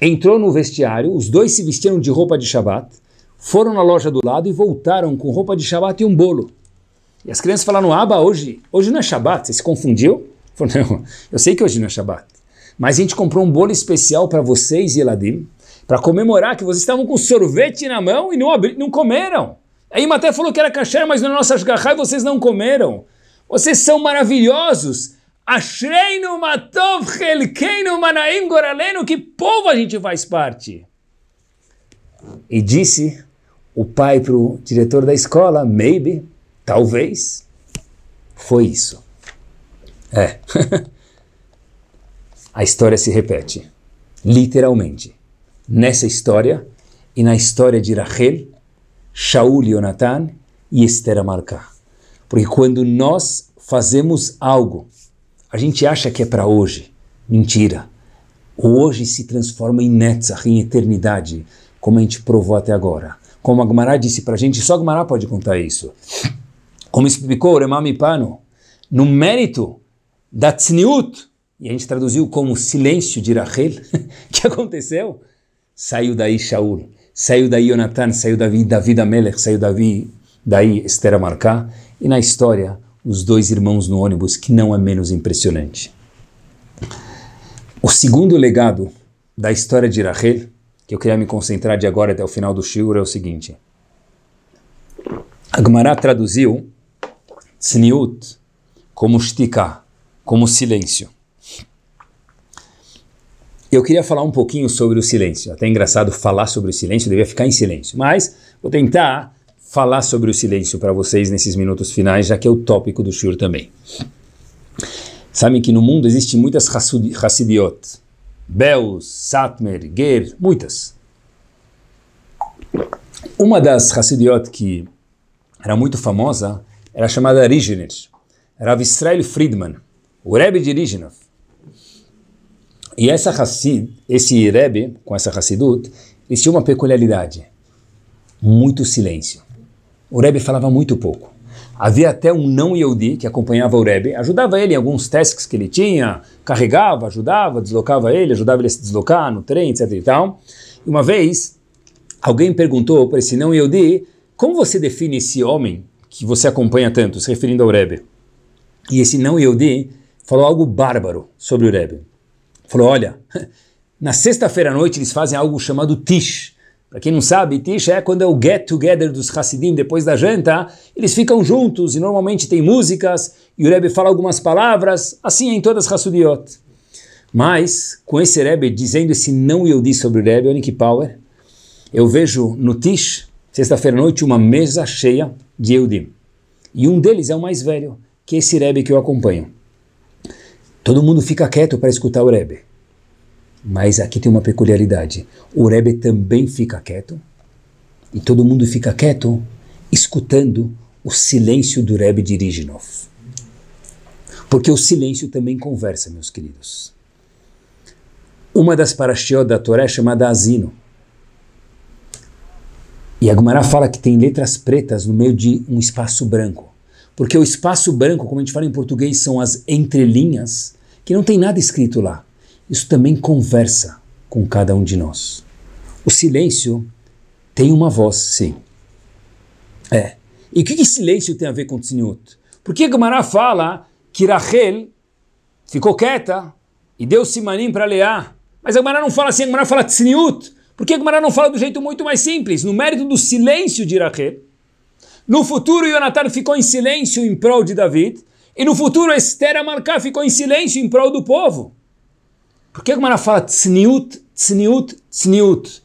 entrou no vestiário, os dois se vestiram de roupa de Shabat, foram na loja do lado e voltaram com roupa de Shabat e um bolo. E as crianças falaram, Abba, hoje, hoje não é Shabat, você se confundiu? Eu falei, não, eu sei que hoje não é Shabat, mas a gente comprou um bolo especial para vocês e Eladim, para comemorar que vocês estavam com sorvete na mão e não, abri não comeram. A Ima até falou que era kasher, mas na nossa ashgahá vocês não comeram. Vocês são maravilhosos. Ashreinu matov chelkeinu manaim goraleno, que povo a gente faz parte. E disse o pai para o diretor da escola, maybe, talvez, foi isso. É. A história se repete, literalmente. Nessa história e na história de Rachel, Shaul Yonatan e Esther Amalcá. Porque quando nós fazemos algo, a gente acha que é para hoje. Mentira. O hoje se transforma em Netzach, em eternidade, como a gente provou até agora. Como a Gemara disse para a gente, só a Gemara pode contar isso. Como explicou o Remami Pano, no mérito da Tzniut, e a gente traduziu como silêncio de Rachel, o que aconteceu? Saiu daí Shaul, saiu daí Yonatan, saiu daí David Amelech, saiu daí, daí Esther Amalcá. E na história, os dois irmãos no ônibus, que não é menos impressionante. O segundo legado da história de Rachel, que eu queria me concentrar de agora até o final do shiur, é o seguinte. A Gemara traduziu Tzniut como shtiká, como silêncio. Eu queria falar um pouquinho sobre o silêncio. Até é engraçado falar sobre o silêncio, eu devia ficar em silêncio. Mas vou tentar falar sobre o silêncio para vocês nesses minutos finais, já que é o tópico do shiur também. Sabem que no mundo existem muitas Hassidiot. Beus, Satmer, Ger, muitas. Uma das Hassidiot que era muito famosa era chamada Rijner. Rav Israel Friedman, o Rebbe de Rijnov. E essa Hassid, esse Rebbe, com essa Hassidut, eles tinham uma peculiaridade. Muito silêncio. O Rebbe falava muito pouco. Havia até um não-Yehudi que acompanhava o Rebbe, ajudava ele em alguns tasks que ele tinha, carregava, ajudava, deslocava ele, ajudava ele a se deslocar no trem, etcétera e tal. E uma vez, alguém perguntou para esse não-Yehudi, como você define esse homem que você acompanha tanto, se referindo ao Rebbe? E esse não-Yehudi falou algo bárbaro sobre o Rebbe. Falou, olha, na sexta-feira à noite eles fazem algo chamado Tish. Para quem não sabe, Tish é quando é o get-together dos Hassidim depois da janta. Eles ficam juntos e normalmente tem músicas e o Rebbe fala algumas palavras, assim é em todas as Hassidiot. Mas, com esse Rebbe dizendo esse não Yehudi sobre o Rebbe, olha que power, eu vejo no Tish, sexta-feira à noite, uma mesa cheia de Yehudim. E um deles é o mais velho, que é esse Rebbe que eu acompanho. Todo mundo fica quieto para escutar o Rebbe. Mas aqui tem uma peculiaridade. O Rebbe também fica quieto. E todo mundo fica quieto escutando o silêncio do Rebbe de Rijnov. Porque o silêncio também conversa, meus queridos. Uma das parashiot da Torá é chamada Azino. E a Gemara fala que tem letras pretas no meio de um espaço branco. Porque o espaço branco, como a gente fala em português, são as entrelinhas, que não tem nada escrito lá. Isso também conversa com cada um de nós. O silêncio tem uma voz, sim. É. E o que, que silêncio tem a ver com tzniut? Porque a Gemara fala que Rahel ficou quieta e deu simanim para Leá. Mas a Gemara não fala assim, a Gemara fala tzniut. Porque a Gemara não fala do jeito muito mais simples, no mérito do silêncio de Rahel. No futuro, Yonatan ficou em silêncio em prol de David. E no futuro, Esther Amalcá ficou em silêncio em prol do povo. Por que a Gemara fala tzniut, tzniut, tzniut?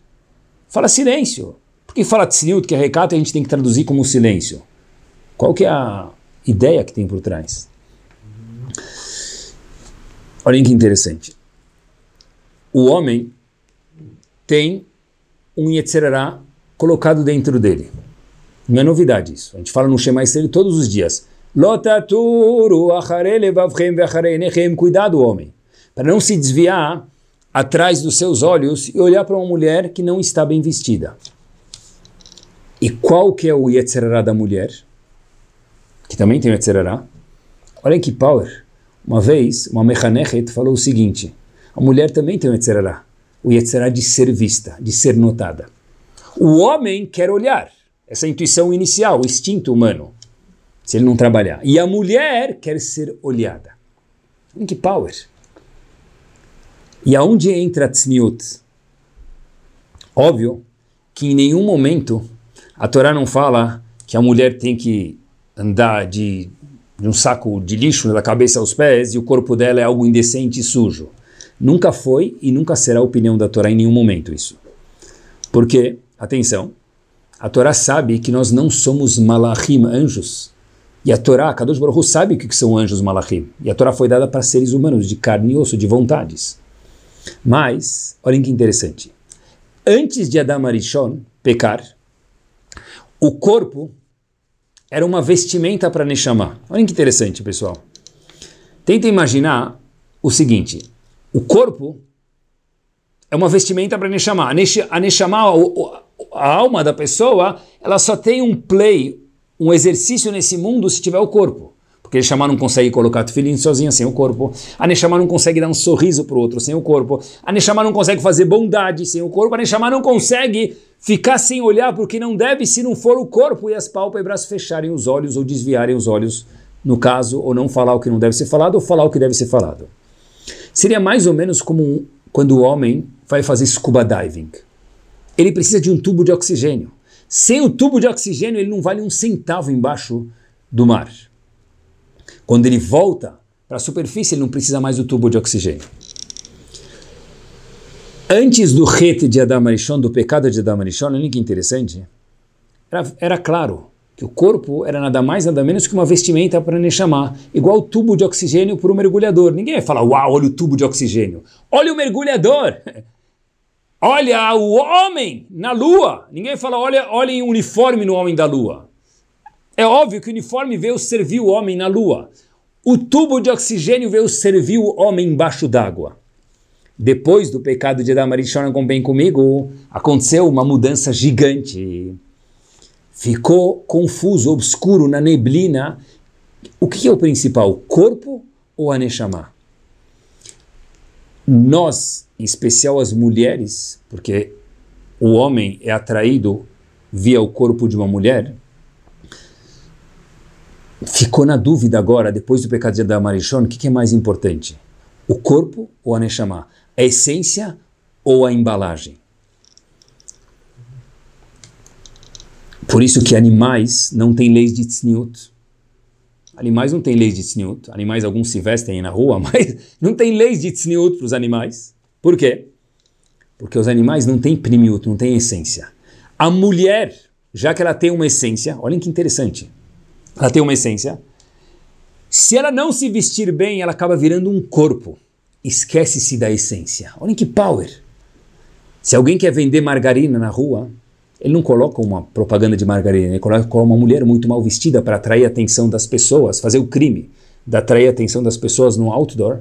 Fala silêncio. Por que fala tzniut, que é recato, e a gente tem que traduzir como silêncio? Qual que é a ideia que tem por trás? Olhem que interessante. O homem tem um yetzer hará colocado dentro dele. Não é novidade isso. A gente fala no Shema Israel todos os dias. Cuidado, homem, para não se desviar atrás dos seus olhos e olhar para uma mulher que não está bem vestida. E qual que é o yetzer hará da mulher? Que também tem o yetzer hará. Olha que power. Uma vez, uma mechanechet falou o seguinte. A mulher também tem o yetzer hará. O yetzer hará de ser vista, de ser notada. O homem quer olhar. Essa intuição inicial, o instinto humano, se ele não trabalhar. E a mulher quer ser olhada. Olha que power. E aonde entra a tzniut? Óbvio que em nenhum momento a Torá não fala que a mulher tem que andar de, de um saco de lixo da cabeça aos pés e o corpo dela é algo indecente e sujo. Nunca foi e nunca será a opinião da Torá em nenhum momento isso. Porque, atenção, a Torá sabe que nós não somos malachim, anjos. E a Torá, Kadosh Baruch Hu, sabe o que são anjos malachim. E a Torá foi dada para seres humanos, de carne e osso, de vontades. Mas, olhem que interessante. Antes de Adam Arishon pecar, o corpo era uma vestimenta para Neshama. Olhem que interessante, pessoal. Tenta imaginar o seguinte. O corpo é uma vestimenta para Neshama. A Neshama, o... a alma da pessoa, ela só tem um play, um exercício nesse mundo se tiver o corpo. Porque a Neshama não consegue colocar tefilim sozinha sem o corpo. A Neshama não consegue dar um sorriso para o outro sem o corpo. A Neshama não consegue fazer bondade sem o corpo. A Neshama não consegue ficar sem olhar porque não deve se não for o corpo e as pálpebras fecharem os olhos ou desviarem os olhos, no caso, ou não falar o que não deve ser falado ou falar o que deve ser falado. Seria mais ou menos como quando o homem vai fazer scuba diving. Ele precisa de um tubo de oxigênio. Sem o tubo de oxigênio, ele não vale um centavo embaixo do mar. Quando ele volta para a superfície, ele não precisa mais do tubo de oxigênio. Antes do het de Adam Arishon, do pecado de Adam Arishon, olha que interessante, era, era claro que o corpo era nada mais, nada menos que uma vestimenta para Neshama, igual o tubo de oxigênio para o mergulhador. Ninguém vai falar, uau, olha o tubo de oxigênio, olha o mergulhador, olha o homem na lua. Ninguém vai falar, olha, olha o uniforme no homem da lua. É óbvio que o uniforme veio servir o homem na lua. O tubo de oxigênio veio servir o homem embaixo d'água. Depois do pecado de Adam Arishon, convém comigo, aconteceu uma mudança gigante. Ficou confuso, obscuro, na neblina. O que é o principal, o corpo ou a Neshama? Nós, em especial as mulheres, porque o homem é atraído via o corpo de uma mulher, ficou na dúvida agora, depois do pecado de Adam Arishon, o que é mais importante, o corpo ou a Neshama, a essência ou a embalagem? Por isso que animais não têm leis de tzniut. Animais não têm leis de tzniut. Animais, alguns se vestem na rua, mas não tem leis de tzniut para os animais. Por quê? Porque os animais não têm primiut, não têm essência. A mulher, já que ela tem uma essência, olhem que interessante, ela tem uma essência, se ela não se vestir bem, ela acaba virando um corpo. Esquece-se da essência. Olhem que power. Se alguém quer vender margarina na rua, ele não coloca uma propaganda de margarina, ele coloca uma mulher muito mal vestida para atrair a atenção das pessoas, fazer o crime de atrair a atenção das pessoas no outdoor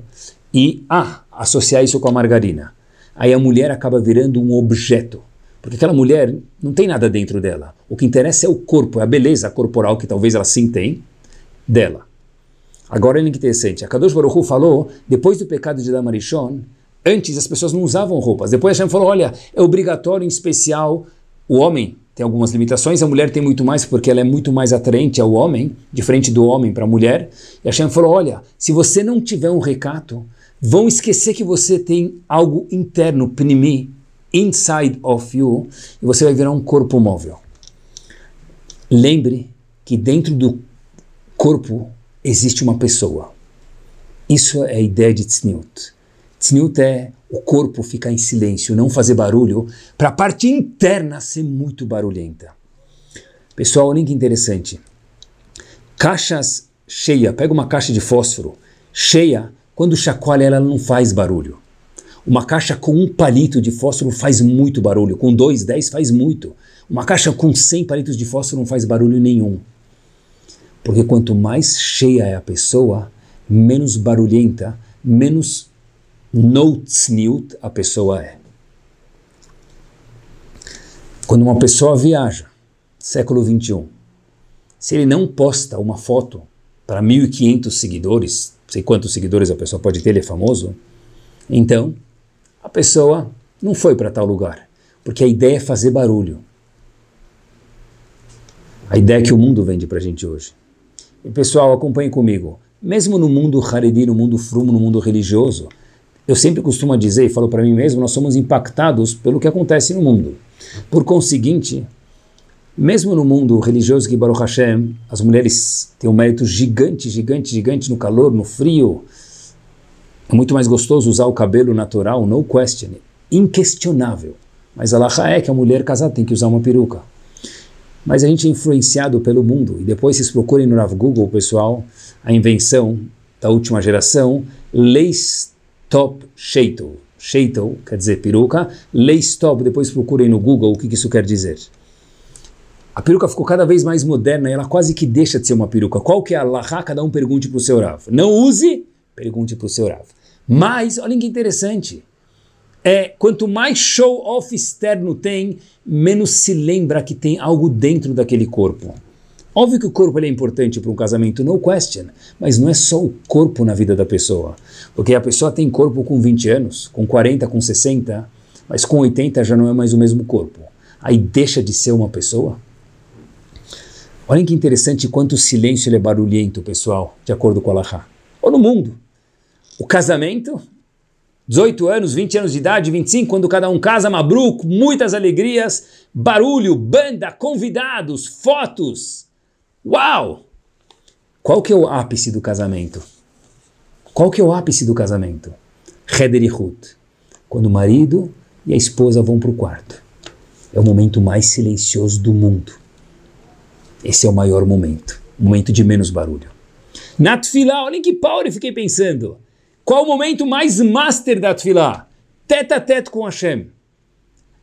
e ah, associar isso com a margarina. Aí a mulher acaba virando um objeto, porque aquela mulher não tem nada dentro dela. O que interessa é o corpo, é a beleza corporal que talvez ela sim tem dela. Agora é interessante, a Kadosh Baruch Hu falou, depois do pecado de Adam Arishon, antes as pessoas não usavam roupas, depois Hashem falou, olha, é obrigatório em especial. O homem tem algumas limitações, a mulher tem muito mais, porque ela é muito mais atraente ao homem, diferente do homem para a mulher. E Hashem falou, olha, se você não tiver um recato, vão esquecer que você tem algo interno, pnimi, inside of you, e você vai virar um corpo móvel. Lembre que dentro do corpo existe uma pessoa. Isso é a ideia de tzniut. Tzniut é o corpo ficar em silêncio, não fazer barulho, para a parte interna ser muito barulhenta. Pessoal, olha que interessante. Caixas cheias, pega uma caixa de fósforo, cheia, quando chacoalha ela não faz barulho. Uma caixa com um palito de fósforo faz muito barulho, com dois, dez faz muito. Uma caixa com cem palitos de fósforo não faz barulho nenhum. Porque quanto mais cheia é a pessoa, menos barulhenta, menos no tzniut a pessoa é. Quando uma pessoa viaja, século vinte e um, se ele não posta uma foto para mil e quinhentos seguidores, não sei quantos seguidores a pessoa pode ter, ele é famoso, então a pessoa não foi para tal lugar, porque a ideia é fazer barulho. A ideia que o mundo vende para a gente hoje. E pessoal, acompanhem comigo, mesmo no mundo haredi, no mundo frumo, no mundo religioso, eu sempre costumo dizer, e falo para mim mesmo, nós somos impactados pelo que acontece no mundo. Por conseguinte, mesmo no mundo religioso que Baruch Hashem, as mulheres têm um mérito gigante, gigante, gigante no calor, no frio. É muito mais gostoso usar o cabelo natural, no question, inquestionável. Mas a halakha é que a mulher casada tem que usar uma peruca. Mas a gente é influenciado pelo mundo. E depois vocês procurem no Rav Google, pessoal, a invenção da última geração, leis top sheitel, sheitel quer dizer peruca, lace top, depois procurem no Google o que isso quer dizer. A peruca ficou cada vez mais moderna e ela quase que deixa de ser uma peruca. Qual que é a halakha? Cada um pergunte para o seu Rav. Não use, pergunte para o seu Rav. Mas, olha que interessante, é, quanto mais show off externo tem, menos se lembra que tem algo dentro daquele corpo. Óbvio que o corpo ele é importante para um casamento, no question, mas não é só o corpo na vida da pessoa, porque a pessoa tem corpo com vinte anos, com quarenta, com sessenta, mas com oitenta já não é mais o mesmo corpo, aí deixa de ser uma pessoa. Olhem que interessante quanto o silêncio ele é barulhento, pessoal, de acordo com a halakha, ou no mundo. O casamento, dezoito anos, vinte anos de idade, vinte e cinco, quando cada um casa, mabruk, muitas alegrias, barulho, banda, convidados, fotos. Uau! Qual que é o ápice do casamento? Qual que é o ápice do casamento? Cheder ichut, quando o marido e a esposa vão para o quarto. É o momento mais silencioso do mundo. Esse é o maior momento, momento de menos barulho. Na tefilá, olhem que power, eu fiquei pensando. Qual o momento mais master da tefilá? Tete a tete com Hashem.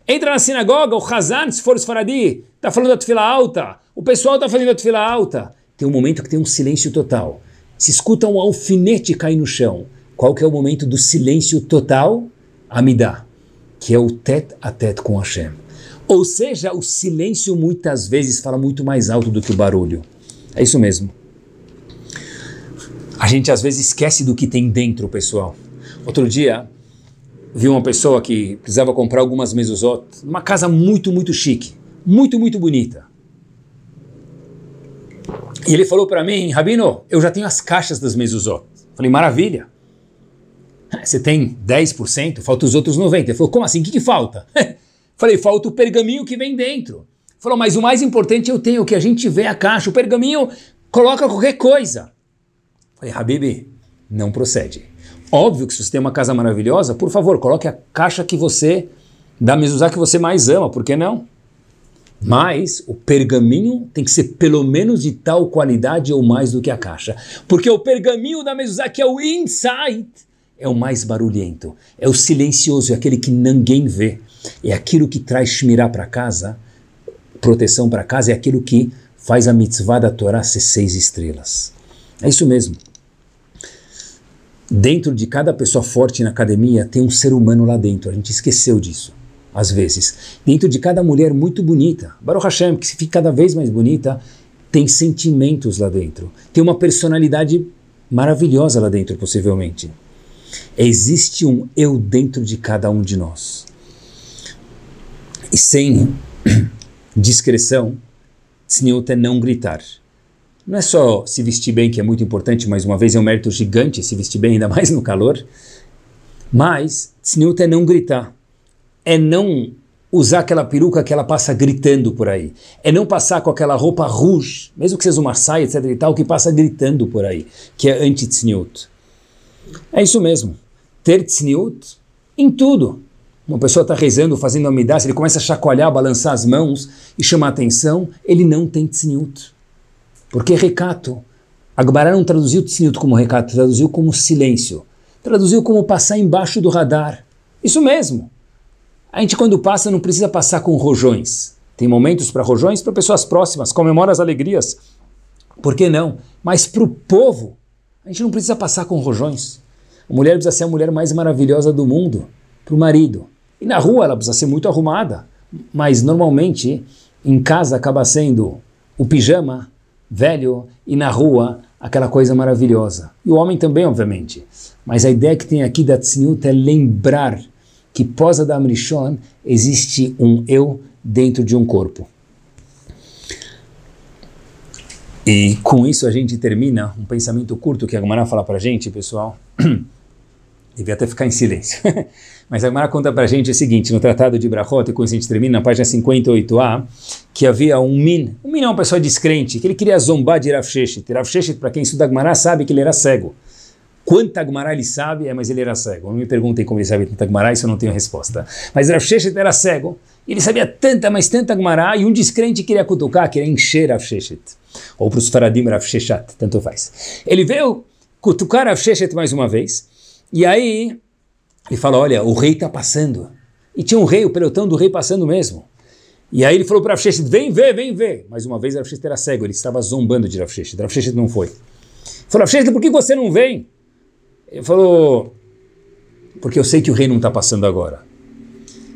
Entra na sinagoga, o Hazan, se for o Sfaradi, está falando da tefilá alta. O pessoal está falando da tefilá alta. Tem um momento que tem um silêncio total. Se escuta um alfinete cair no chão. Qual que é o momento do silêncio total? Amidá, que é o tete a tete com Hashem. Ou seja, o silêncio muitas vezes fala muito mais alto do que o barulho. É isso mesmo. A gente às vezes esquece do que tem dentro, pessoal. Outro dia, vi uma pessoa que precisava comprar algumas mezuzot, uma casa muito, muito chique, muito, muito bonita. E ele falou para mim, Rabino, eu já tenho as caixas das mezuzot. Falei, maravilha. Você tem dez por cento, falta os outros noventa por cento. Ele falou, como assim? O que, que falta? Falei, falta o pergaminho que vem dentro. Falou, mas o mais importante eu tenho, que a gente vê a caixa, o pergaminho coloca qualquer coisa. Falei, Habibi, não procede. Óbvio que se você tem uma casa maravilhosa, por favor, coloque a caixa que você, da mezuzá que você mais ama, por que não? Mas o pergaminho tem que ser pelo menos de tal qualidade ou mais do que a caixa. Porque o pergaminho da mezuzá, que é o inside, é o mais barulhento, é o silencioso, é aquele que ninguém vê. É aquilo que traz shmirá para casa, proteção para casa, é aquilo que faz a mitzvah da Torá ser seis estrelas. É isso mesmo. Dentro de cada pessoa forte na academia tem um ser humano lá dentro. A gente esqueceu disso, às vezes. Dentro de cada mulher muito bonita, Baruch Hashem, que fica cada vez mais bonita, tem sentimentos lá dentro. Tem uma personalidade maravilhosa lá dentro, possivelmente. Existe um eu dentro de cada um de nós. E sem discreção, Tzniut é não gritar. Não é só se vestir bem, que é muito importante, mais uma vez é um mérito gigante se vestir bem, ainda mais no calor. Mas Tzniut é não gritar. É não usar aquela peruca que ela passa gritando por aí. É não passar com aquela roupa rouge, mesmo que seja uma saia, etcétera e tal, que passa gritando por aí, que é anti-Tzniut. É isso mesmo. Ter Tzniut em tudo. Uma pessoa está rezando, fazendo amidá, ele começa a chacoalhar, balançar as mãos e chamar atenção, ele não tem Tzniut. Porque recato, a Gemara não traduziu tzniut como recato, traduziu como silêncio. Traduziu como passar embaixo do radar. Isso mesmo. A gente quando passa não precisa passar com rojões. Tem momentos para rojões, para pessoas próximas, comemora as alegrias. Por que não? Mas para o povo, a gente não precisa passar com rojões. A mulher precisa ser a mulher mais maravilhosa do mundo, para o marido. E na rua ela precisa ser muito arrumada. Mas normalmente, em casa acaba sendo o pijama velho, e na rua, aquela coisa maravilhosa. E o homem também, obviamente. Mas a ideia que tem aqui da Tzniut é lembrar que pós Adam Rishon existe um eu dentro de um corpo. E com isso a gente termina um pensamento curto que a Gemara fala pra gente, pessoal. Devia até ficar em silêncio. Mas a Gemara conta pra gente o seguinte, no Tratado de Brachot, e com isso a gente termina, na página cinquenta e oito A, que havia um min, um min é uma pessoa descrente, que ele queria zombar de Rav Sheshet. Rav Sheshet, para quem estuda a Gemara, sabe que ele era cego. Quanto a Gemara ele sabe, é, mas ele era cego. Não me perguntem como ele sabe tanta Gemara, isso eu não tenho resposta. Mas Rav Sheshet era cego, ele sabia tanta, mas tanta Gemara, e um descrente queria cutucar, queria encher Rav Sheshet. Ou para os faradim Rav Sheshat, tanto faz. Ele veio cutucar Rav Sheshet mais uma vez, e aí, ele fala, olha, o rei está passando. E tinha um rei, o pelotão do rei passando mesmo. E aí ele falou para Rav Sheshet, vem ver, vem ver. Mais uma vez, Rav Sheshet era cego, ele estava zombando de Rav Sheshet. Rav Sheshet não foi. Ele falou, Rav Sheshet, por que você não vem? Ele falou, porque eu sei que o rei não está passando agora.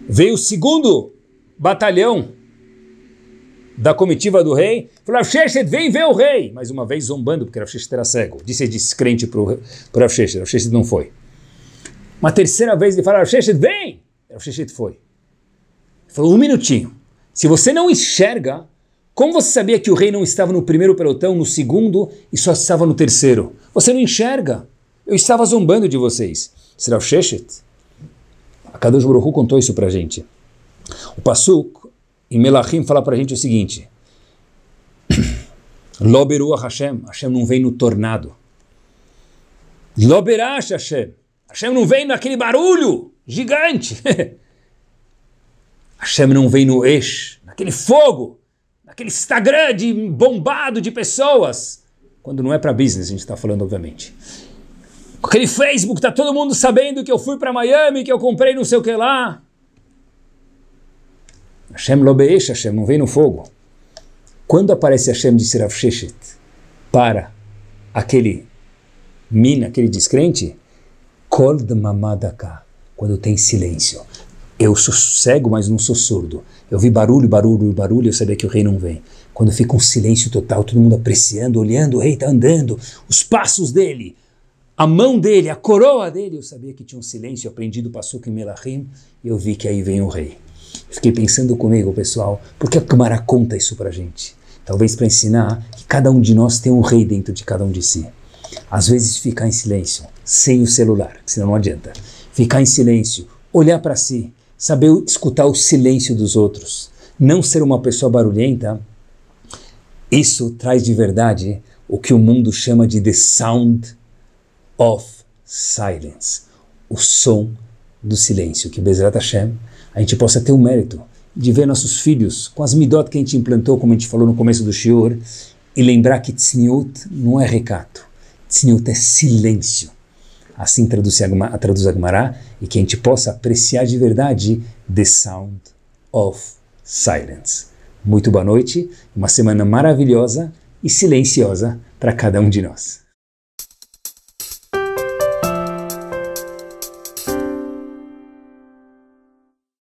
Veio o segundo batalhão da comitiva do rei, falou, Rav Sheshet, vem ver o rei. Mais uma vez, zombando, porque Rav Sheshet era cego. Disse descrente para o Rav Sheshet, Rav Sheshet não foi. Uma terceira vez ele fala, Rav Sheshet, vem! Rav Sheshet foi. Ele falou, um minutinho. Se você não enxerga, como você sabia que o rei não estava no primeiro pelotão, no segundo, e só estava no terceiro? Você não enxerga. Eu estava zombando de vocês. Será Rav Sheshet? A Kadosh Baruch Hu contou isso pra gente. O Pasuk, em Melachim, fala pra gente o seguinte. Lo beruach Hashem. Hashem não vem no tornado. Lo berash Hashem. Hashem não vem naquele barulho gigante. Hashem não vem no esh, naquele fogo, naquele Instagram de bombado de pessoas. Quando não é para business, a gente está falando, obviamente. Aquele Facebook, está todo mundo sabendo que eu fui para Miami, que eu comprei não sei o que lá. Hashem lo be'esh, Hashem não vem no fogo. Quando aparece Hashem de Sirav Sheshet para aquele mina, aquele descrente, kol d'mamadaka, quando tem silêncio. Eu sou cego, mas não sou surdo. Eu vi barulho, barulho, barulho, eu sabia que o rei não vem. Quando fica um silêncio total, todo mundo apreciando, olhando, o rei está andando, os passos dele, a mão dele, a coroa dele, eu sabia que tinha um silêncio, aprendi do Pasuk em Melachim, e eu vi que aí vem o rei. Fiquei pensando comigo, pessoal, por que a Gemara conta isso pra gente? Talvez para ensinar que cada um de nós tem um rei dentro de cada um de si. Às vezes ficar em silêncio, sem o celular, senão não adianta. Ficar em silêncio, olhar para si, saber escutar o silêncio dos outros, não ser uma pessoa barulhenta, isso traz de verdade o que o mundo chama de the sound of silence, o som do silêncio, que Bezrat Hashem, a gente possa ter o mérito de ver nossos filhos com as midot que a gente implantou, como a gente falou no começo do shiur, e lembrar que tzniut não é recato, tzniut é silêncio. Assim traduz a Gemara, e que a gente possa apreciar de verdade the sound of silence. Muito boa noite, uma semana maravilhosa e silenciosa para cada um de nós.